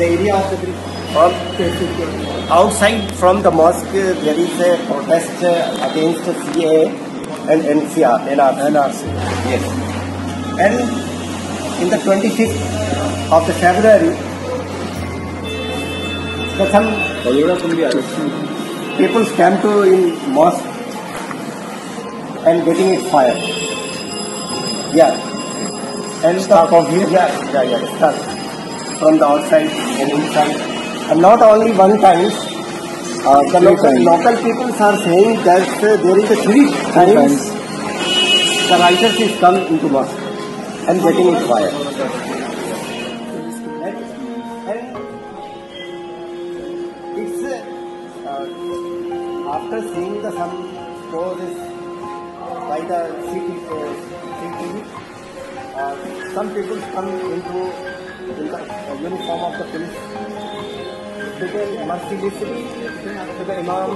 The area of the outside from the mosque, there is a protest against the CAA and NRC. Yes. And in the 25th of the February, some people came to in mosque and getting it fired. Yeah. And start from here? Yeah, start from the outside and inside. And not only one time, the local people are saying that there is a three times the rioters is come into mosque and getting it fired. And it's after seeing the some stories by the CTV, some people come into the uniform of the police to the mercilessly to the imam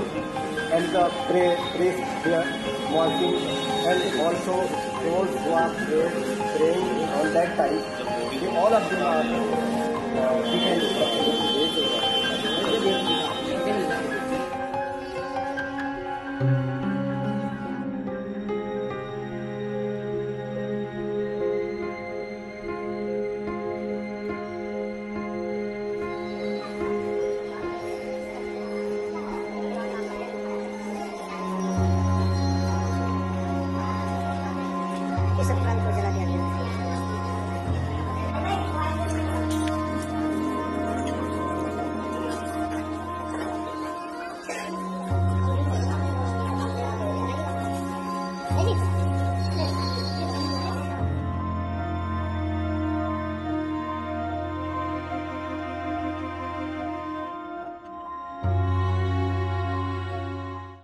and the priest here walking, and also those who are praying on that time. All of them are different.